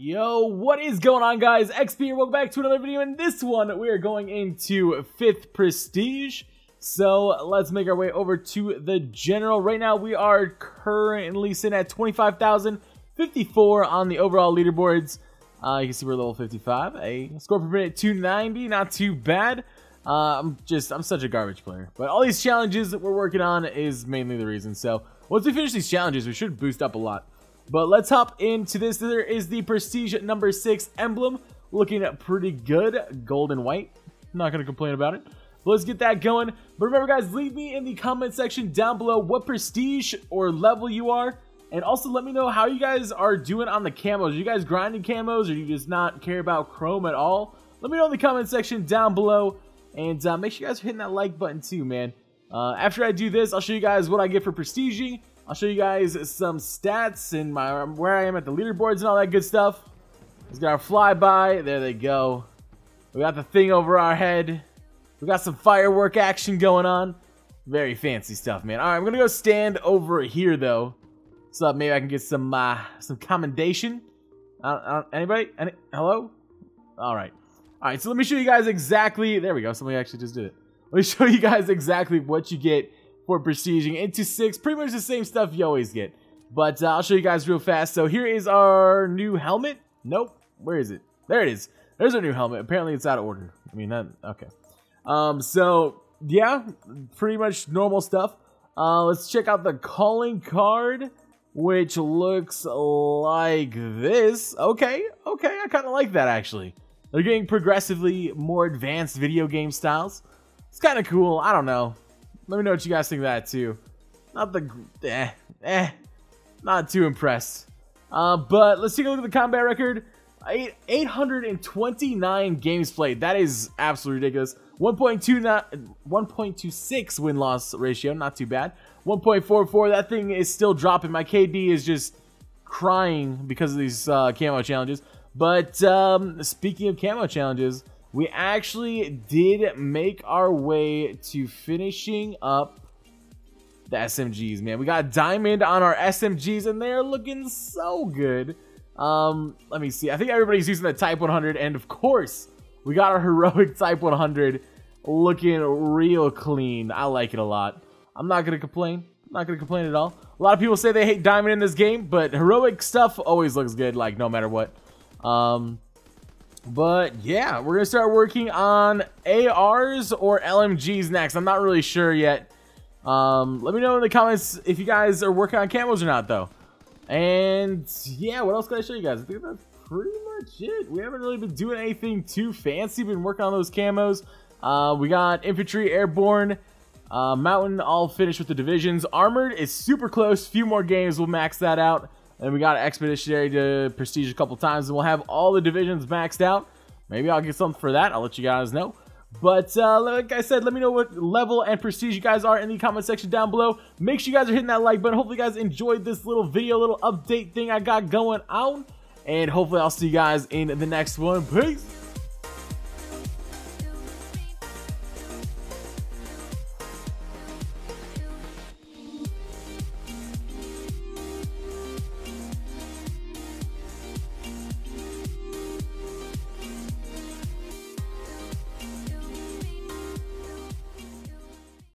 Yo, what is going on, guys? XP here, welcome back to another video. In this one, we are going into 5th Prestige. So let's make our way over to the General. Right now, we are currently sitting at 25,054 on the overall leaderboards. You can see we're level 55. A score per minute 290, not too bad. I'm such a garbage player. But all these challenges that we're working on is mainly the reason. So once we finish these challenges, we should boost up a lot. But let's hop into this. There is the Prestige number 6 emblem. Looking pretty good. Gold and white. Not going to complain about it. But let's get that going. But remember, guys, leave me in the comment section down below what Prestige or level you are. And also let me know how you guys are doing on the camos. Are you guys grinding camos, or do you just not care about chrome at all? Let me know in the comment section down below. And make sure you guys are hitting that like button too, man. After I do this, I'll show you guys what I get for prestiging. I'll show you guys some stats and where I am at the leaderboards and all that good stuff. Let's get our flyby. There they go. We got the thing over our head. We got some firework action going on. Very fancy stuff, man. All right, I'm going to go stand over here, though. What's up? Maybe I can get some commendation. Anybody? Hello? All right. All right, so let me show you guys exactly. There we go. Somebody actually just did it. Let me show you guys exactly what you get for prestiging into 6, pretty much the same stuff you always get, but I'll show you guys real fast. So here is our new helmet. Nope, where is it? There it is. There's our new helmet. Apparently it's out of order. I mean, okay. So yeah, pretty much normal stuff. Let's check out the calling card, which looks like this. Okay, I kind of like that actually. They're getting progressively more advanced video game styles. It's kind of cool. I don't know. Let me know what you guys think of that, too. Not too impressed. But let's take a look at the combat record. 829 games played. That is absolutely ridiculous. 1.26 win-loss ratio. Not too bad. 1.44. That thing is still dropping. My KD is just crying because of these camo challenges. But speaking of camo challenges, we actually did make our way to finishing up the SMGs, man. We got diamond on our SMGs, and they're looking so good. Let me see. I think everybody's using the Type 100, and of course, we got our heroic Type 100 looking real clean. I like it a lot. I'm not going to complain. I'm not going to complain at all. A lot of people say they hate diamond in this game, but heroic stuff always looks good, like, no matter what. But yeah, we're gonna start working on ARs or LMGs next. I'm not really sure yet. Let me know in the comments if you guys are working on camos or not, though. And yeah, what else can I show you guys? I think that's pretty much it. We haven't really been doing anything too fancy. We've been working on those camos. We got infantry, airborne, mountain, all finished with the divisions. Armored is super close. Few more games, we'll max that out. And we got Expeditionary to Prestige a couple times, and we'll have all the divisions maxed out. Maybe I'll get something for that. I'll let you guys know. But like I said, let me know what level and prestige you guys are in the comment section down below. Make sure you guys are hitting that like button. Hopefully you guys enjoyed this little video, little update thing I got going on. And hopefully I'll see you guys in the next one. Peace!